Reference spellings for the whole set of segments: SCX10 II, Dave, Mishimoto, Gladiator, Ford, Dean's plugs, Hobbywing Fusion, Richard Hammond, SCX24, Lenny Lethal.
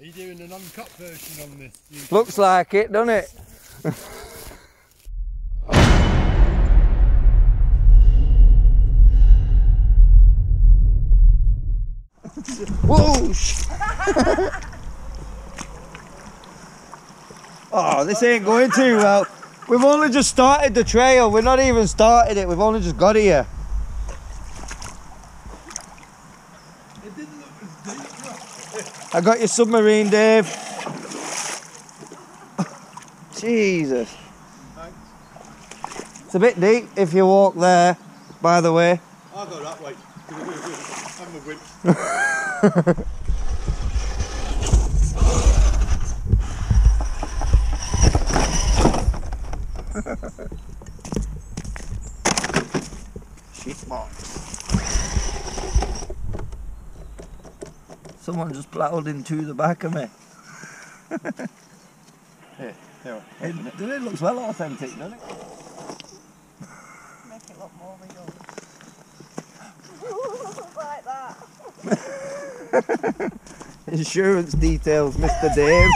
Are you doing an uncut version on this? YouTube? Looks like it, doesn't it? Whoosh! Oh, this ain't going too well. We've only just started the trail. We're not even started it. We've only just got here. It didn't look as deep. I got your submarine, Dave. Jesus. Thanks. It's a bit deep if you walk there, by the way. I'll go that way. I'm a winch. Shit marks. Someone just ploughed into the back of me. Here, here. It looks well authentic, doesn't it? Make it look more real. Like that. Insurance details, Mr. Dave.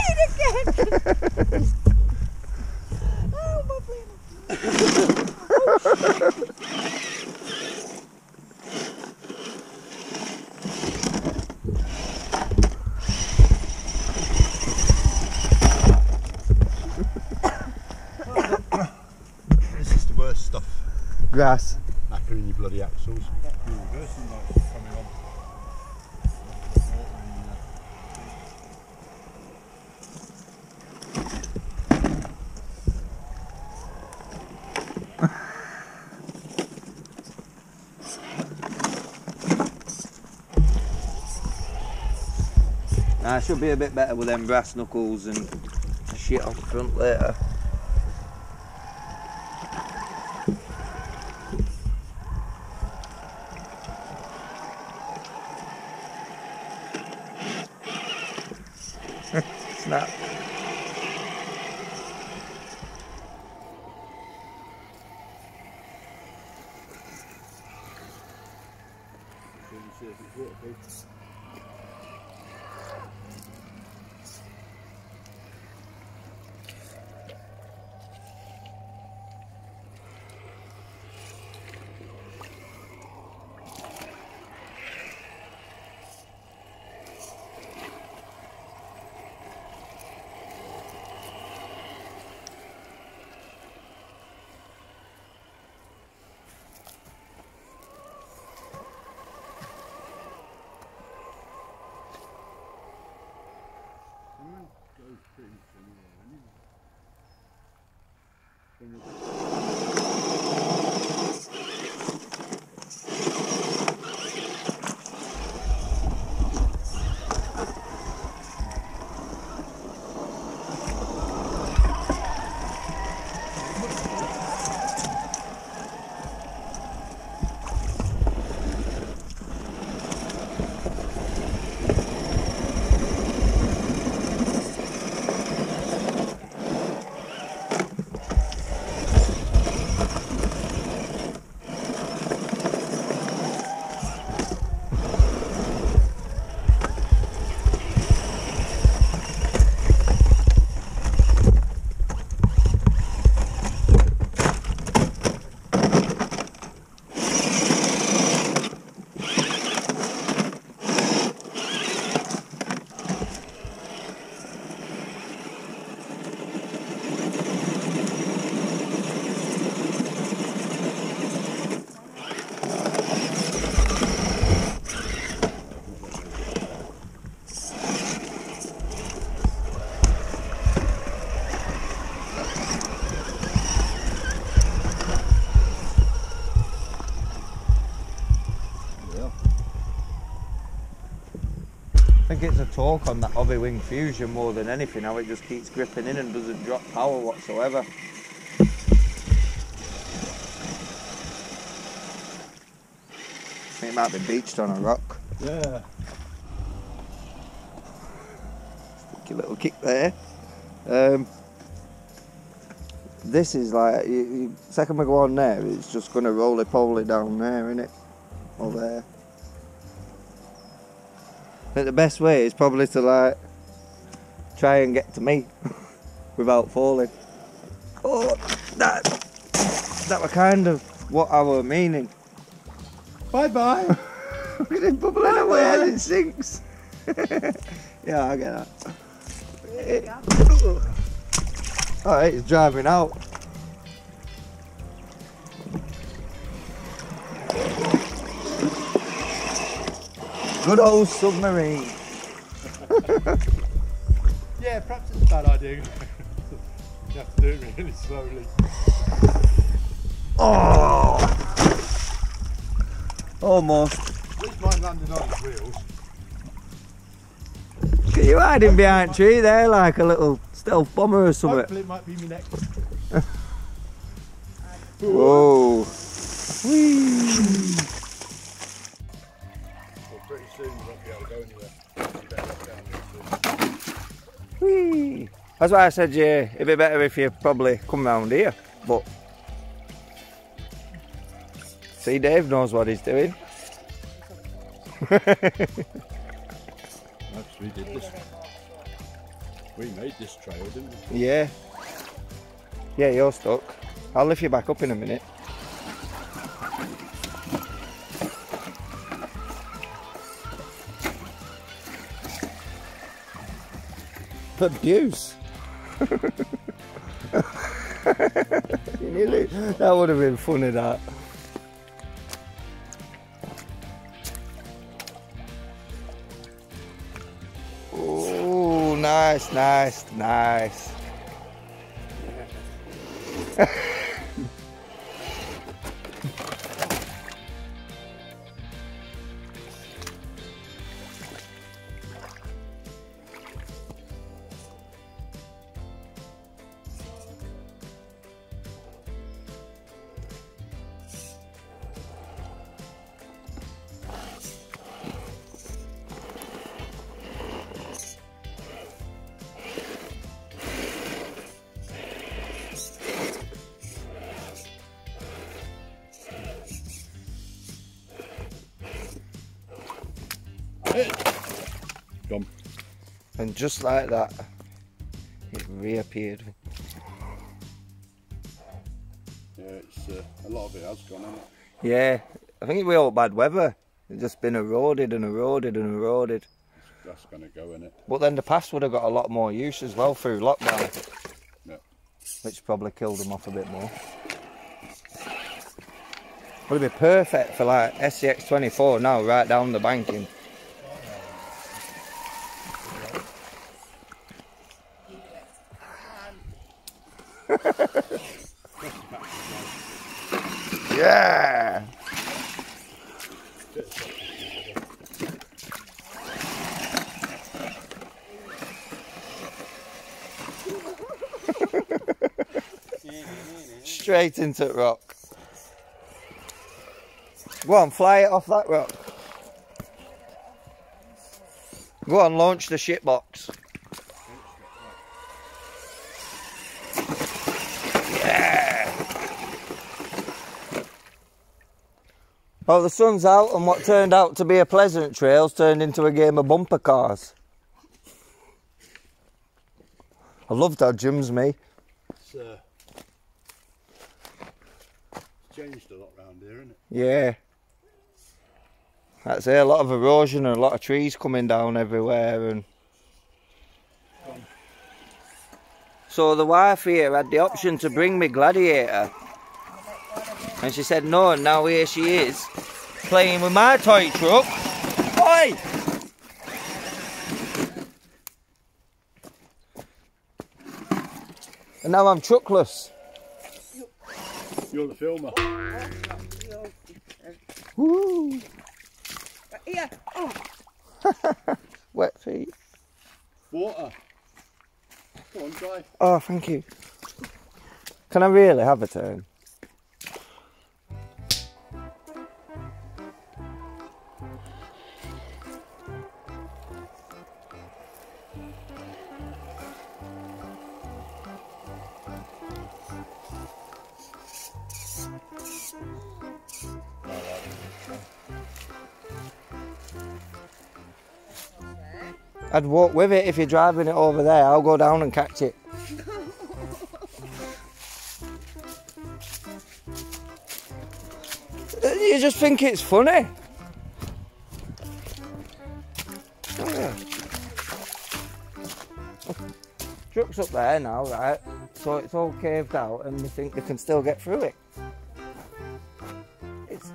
Oh, my goodness. Oh, shit. This is the worst stuff. Grass. Knacker in your bloody axles. You're reversing that. I should be a bit better with them brass knuckles and shit up front later. Snap. I think it's a torque on that Hobbywing Fusion more than anything, how it just keeps gripping in and doesn't drop power whatsoever. I think it might be beached on a rock. Yeah. Sticky little kick there. This is like, second we go on there, it's just going to roly-poly down there, isn't it? Or there. I think the best way is probably to like try and get to me without falling. Oh, that was kind of what I was meaning. Bye bye. Look at it bubbling away as it sinks. Yeah, I get that. Alright, it's driving out. Good old submarine. Yeah, perhaps it's a bad idea. You have to do it really slowly. Oh! Almost. At least mine landed on its wheels. You're hiding behind a tree there like a little stealth bomber or something. Hopefully it might be me next. Whoa. Whee. Well, pretty soon you won't be able to go anywhere. You better look down here soon. Whee. That's why I said, yeah, it'd be better if you probably come round here, but... See, Dave knows what he's doing. We did this. We made this trail, didn't we? Yeah. Yeah, you're stuck. I'll lift you back up in a minute. The abuse. You nearly, that would have been funny, that. Nice, nice, nice. Gone. And just like that, it reappeared. Yeah, it's a lot of it has gone, hasn't it? Yeah, I think it was all bad weather. It's just been eroded and eroded and eroded. That's going to go, isn't it? But then the pass would have got a lot more use as well through lockdown. Yeah. Which probably killed them off a bit more. Would be perfect for like SCX24 now, right down the banking. Yeah! Straight into the rock. Go on, fly it off that rock. Go on, launch the shit box. Well, the sun's out and what turned out to be a pleasant trail's turned into a game of bumper cars. I loved how Jim's me. It's changed a lot round here, isn't it? Yeah. That's it, a lot of erosion and a lot of trees coming down everywhere. And so the wife here had the option to bring me Gladiator. And she said no, and now here she is, playing with my toy truck. Oi! And now I'm truckless. You're the filmer. Woo! Yeah. Oh. Wet feet. Water. Come on, dry. Oh, thank you. Can I really have a turn? I'd walk with it if you're driving it over there. I'll go down and catch it. You just think it's funny. Truck's up there now, right? So it's all caved out and we think they can still get through it.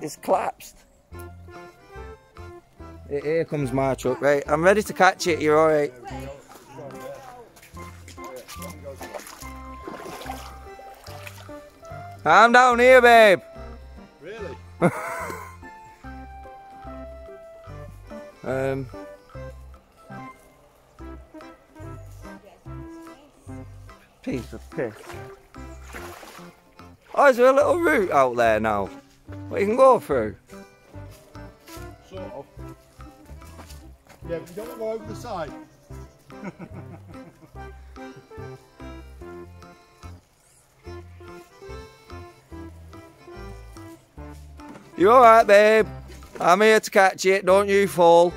It's collapsed. Here comes my truck, right? I'm ready to catch it, you're all right. I'm down here, babe. Really? Piece of piss. Oh, is there a little route out there now that you can go through? Sort of. Yeah, but you don't want to go over the side. You alright, babe? I'm here to catch it, don't you fall.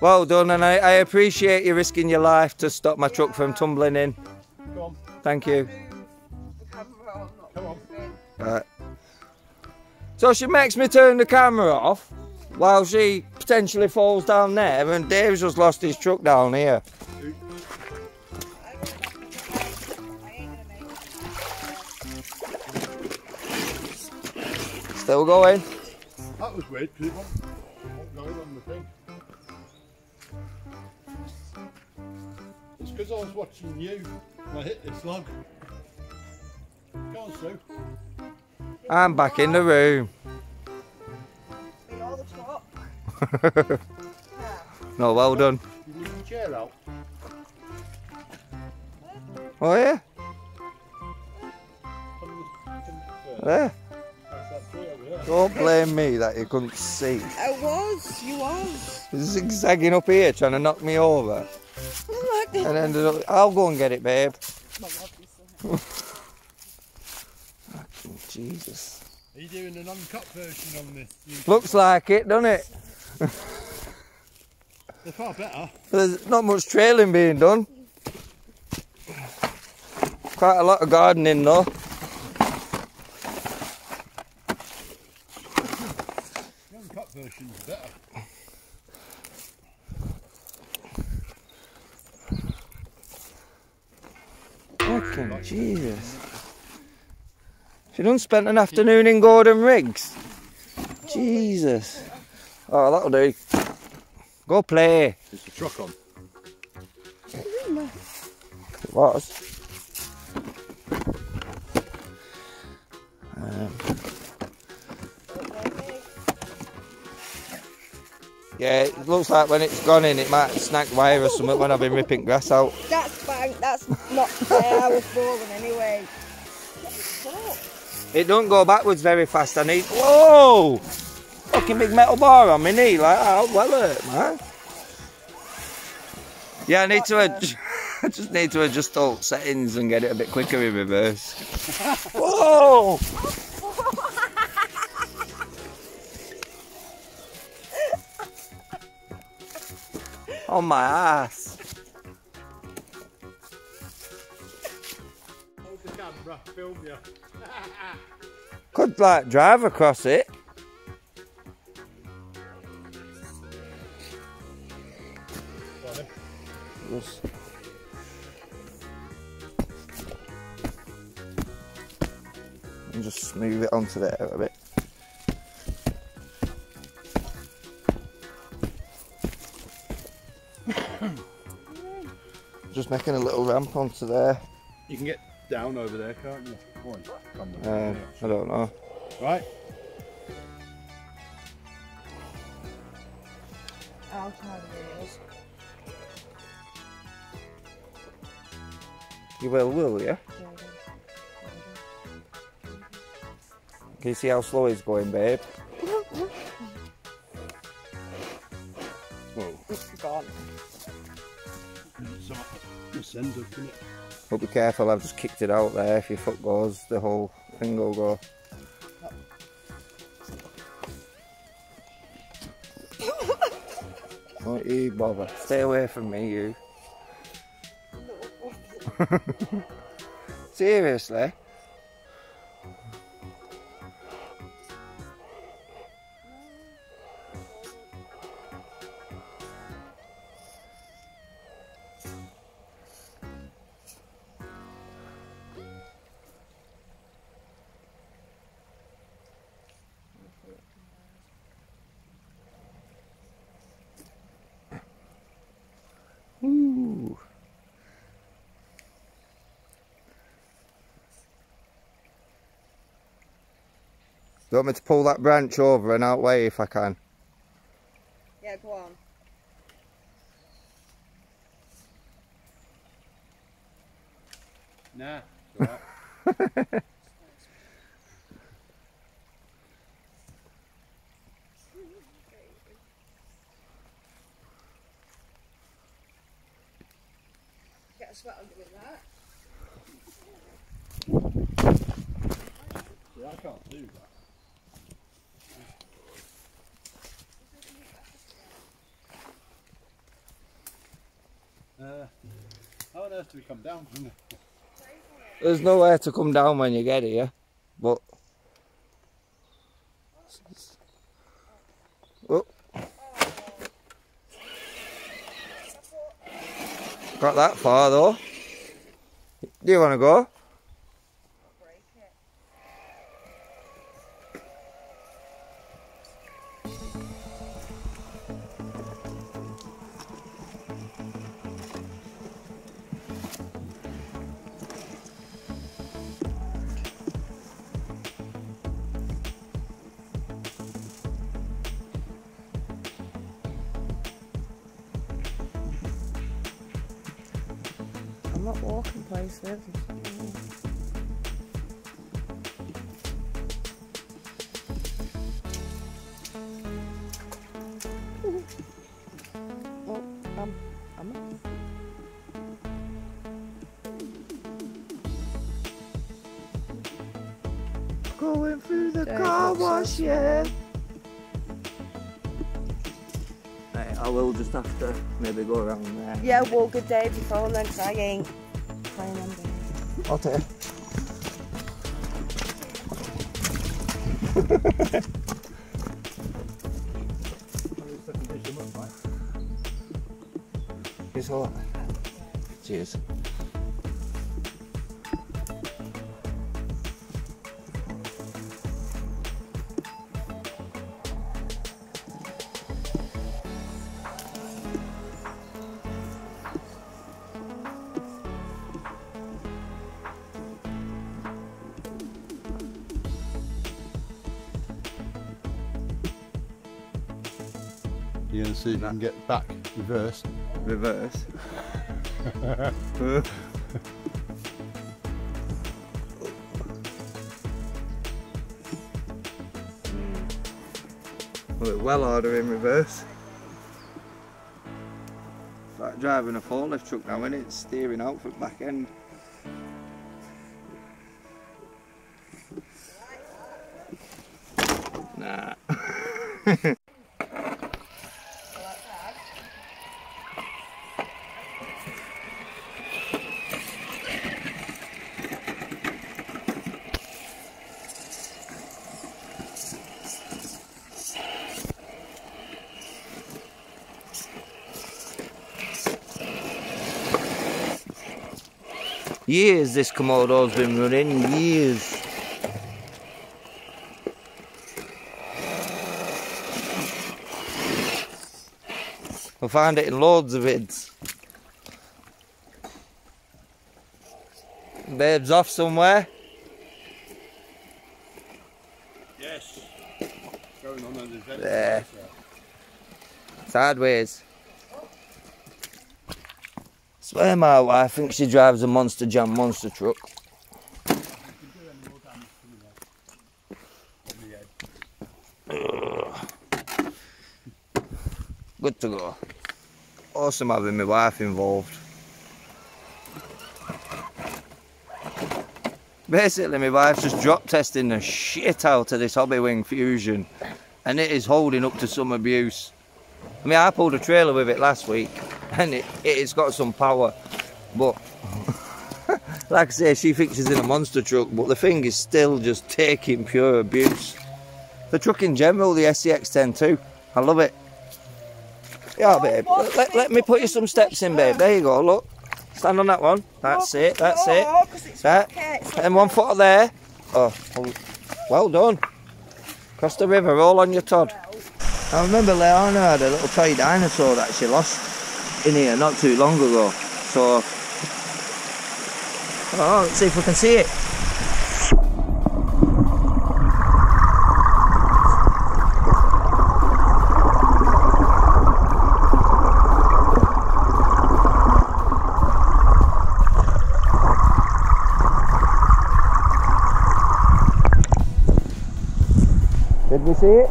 Well done, and I appreciate you risking your life to stop my truck from tumbling in. Go on. Thank you. Come on. Right. So she makes me turn the camera off while she potentially falls down there, and Dave's just lost his truck down here. Still going. That was weird, people. It's because I was watching you and I hit this log. Go on, Sue. I'm back in the room. Below the top. No, well done. You leave your chair out. Oh, yeah? There. Don't blame me that you couldn't see. You was. You're zigzagging up here trying to knock me over. And ended up, I'll go and get it, babe. Jesus. Are you doing an uncut version on this? Looks like it, doesn't it? They're far better. There's not much trailing being done. Quite a lot of gardening though. The uncut version's better. Fucking Jesus. She done spent an afternoon in Gordon Riggs. Jesus. Oh, that'll do. Go play. Is the truck on? It was. Yeah, it looks like when it's gone in, it might snag wire or something when I've been ripping grass out. That's bank, that's not where I was falling anyway. It don't go backwards very fast, I need... Whoa! Fucking big metal bar on my knee, like that, well hurt, man. Yeah, I need to adjust, I just need to adjust all settings and get it a bit quicker in reverse. Whoa! On my ass. Hold the camera, film you. Could like drive across it. Just... and just smooth it onto there a bit. Just making a little ramp onto there. You can get down over there, can't you? I don't know. Right. I'll try the wheels. You will you? Can you see how slow he's going, babe? Whoa. It's gone. But be careful, I've just kicked it out there. If your foot goes, the whole thing will go. Don't you bother. Stay away from me, you. Seriously? Do you want me to pull that branch over and out way if I can? Yeah, go on. Nah, it's alright. Get a sweat under with that. See, I can't do that. How on earth do we come down from there? There's nowhere to come down when you get here, but... Oh. Got that far though. Do you want to go? I'm not walking places. Oh, I'm going through the car wash, yeah. I will just have to maybe go around there. Yeah, walk a day before lunch. I ain't playing on there. Okay. It's hot. Cheers. Yeah, and see if you can get back, reverse. Reverse? Well, it's well harder in reverse. It's like driving a forklift truck now, isn't it? It's steering out from the back end. Nah. Years this Commodore's been running, years. We'll find it in loads of vids. Babe's off somewhere. Yes. Going on an adventure. There. Sideways. I swear my wife thinks she drives a Monster Jam monster truck. Good to go. Awesome having my wife involved. Basically, my wife's just drop testing the shit out of this Hobbywing Fusion, and it is holding up to some abuse. I mean, I pulled a trailer with it last week, and it's got some power, but like I say, she thinks she's in a monster truck, but the thing is still just taking pure abuse. The truck in general, the SCX10 II, I love it. Yeah, babe, let me put you some steps in, babe. There you go, look. Stand on that one. That's it, that's it. That. And one foot there. Oh, well done. Cross the river, all on your Todd. I remember Leona had a little toy dinosaur that she lost in here not too long ago. So, oh, let's see if we can see it. Did we see it?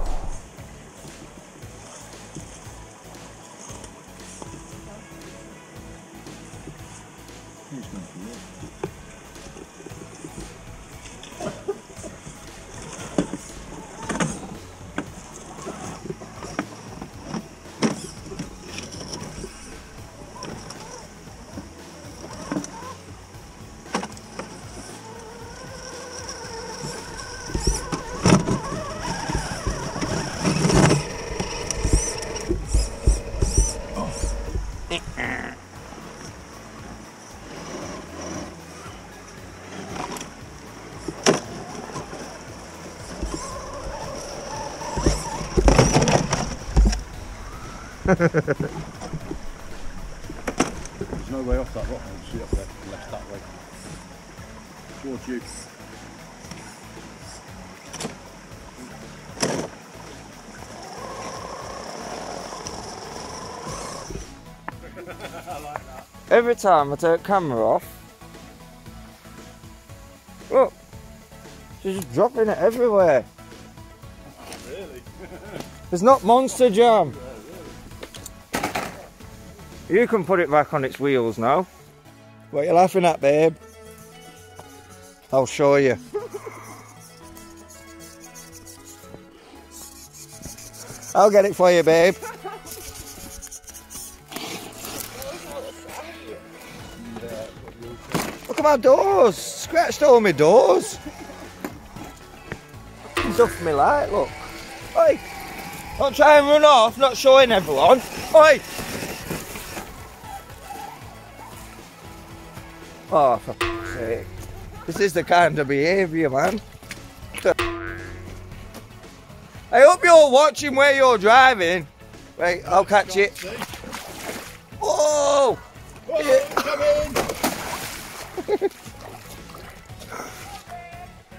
There's no way off that rock, I can see up there, left that way. Towards you. I like that. Every time I take camera off, look, she's just dropping it everywhere. Really? It's not monster jam. You can put it back on its wheels now. What are you laughing at, babe? I'll show you. I'll get it for you, babe. Look at my doors. Scratched all my doors. Duffed me light, look. Oi! Don't try and run off, not showing everyone. Oi! Oh, for fuck's sake. This is the kind of behaviour, man. I hope you're watching where you're driving. Wait, I'll catch it. Whoa! Yeah.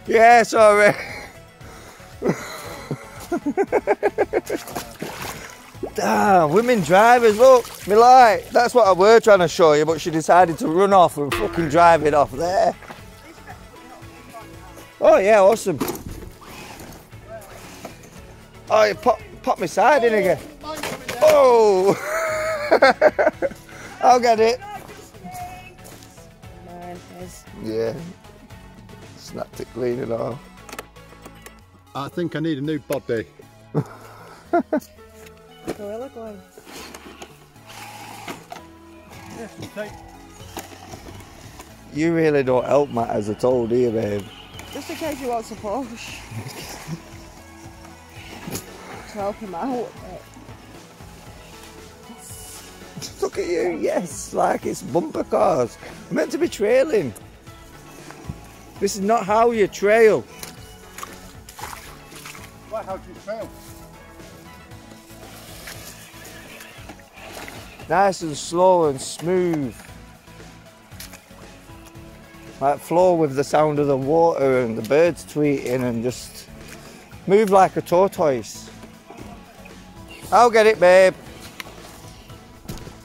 Yeah, sorry. Damn, women drivers, look, me light. That's what I were trying to show you, but she decided to run off and fucking drive it off there. Oh yeah, awesome. Oh, you pop my side in again. Oh! I'll get it. Yeah. It's not too clean at all. I think I need a new body. Gorilla glue. You really don't help matters at all, do you, babe? Just in case you want to push. To help him out. Look at you, yes, like it's bumper cars. We're meant to be trailing. This is not how you trail. Why, how do you trail? Nice and slow and smooth. Like flow with the sound of the water and the birds tweeting, and just move like a tortoise. I'll get it, babe.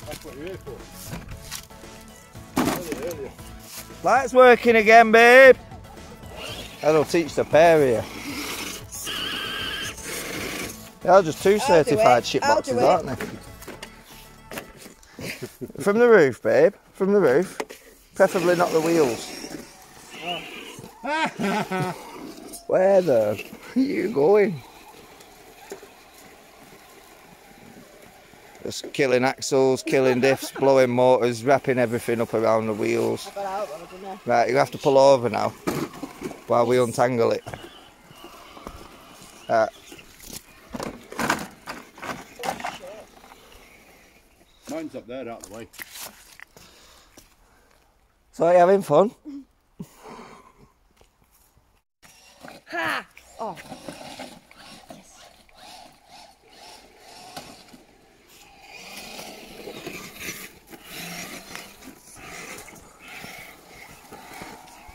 That's what you're here for. Earlier. Light's working again, babe. That'll teach the pair here. They're just two certified shitboxes, aren't they? From the roof, babe. From the roof. Preferably not the wheels. Where the are you going? Just killing axles, killing diffs, blowing motors, wrapping everything up around the wheels. Right, you'll have to pull over now while we untangle it. Mine's up there, out of the way. So, are you having fun? Ha! Oh.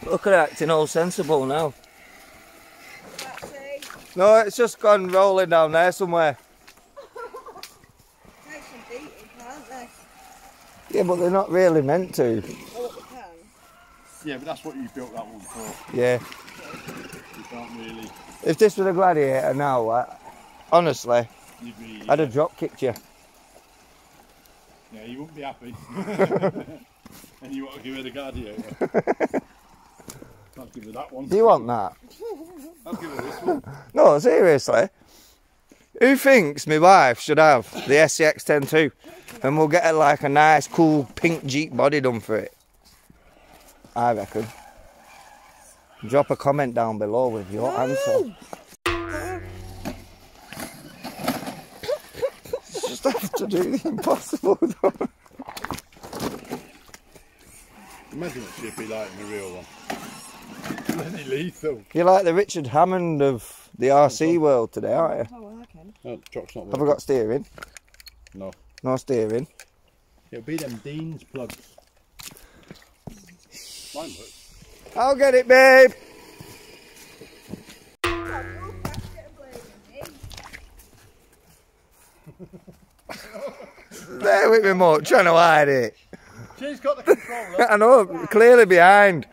Look at her acting all sensible now. No, it's just gone rolling down there somewhere. They should beat it, can't they? Yeah, but they're not really meant to. Oh, they can. Yeah, but that's what you built that one for. Yeah. You can't really. If this was a Gladiator now, honestly, you'd be, I'd have drop kicked you. Yeah, you wouldn't be happy. And you want to give her the Gladiator. I'll give her that one. Do you want that? I'll give her this one. No, seriously. Who thinks my wife should have the SCX10 II? And we'll get her like a nice, cool, pink Jeep body done for it. I reckon. Drop a comment down below with your answer. Just have to do the impossible, though. Imagine what she'd be like in the real one. Lenny Lethal. You're like the Richard Hammond of the RC world today, aren't you? Oh, well, I can. No, the truck's not working. Have I got steering? No. No steering? It'll be them Dean's plugs. Mine works. I'll get it, babe! There with me, mate, trying to hide it. She's got the controller. I know, clearly behind.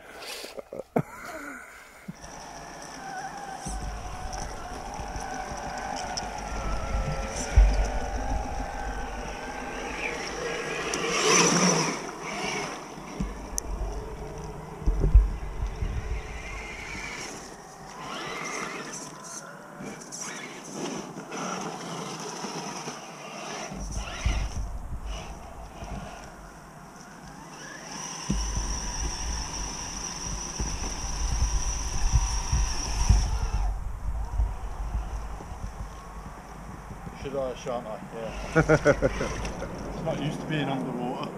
Shan't I? Yeah. It's not used to being underwater.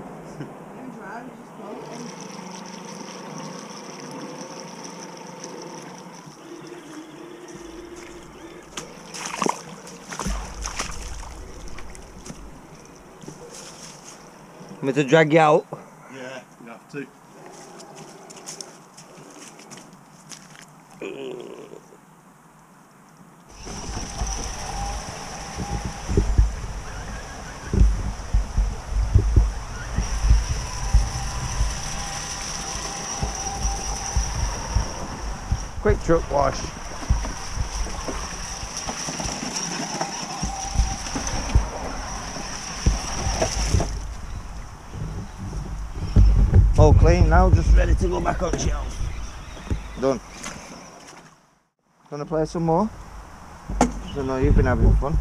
I'm going to drag you out. Yeah, you have to. Quick truck wash. All clean now, just ready to go back on shelves. Done. Gonna play some more? I don't know, you've been having fun.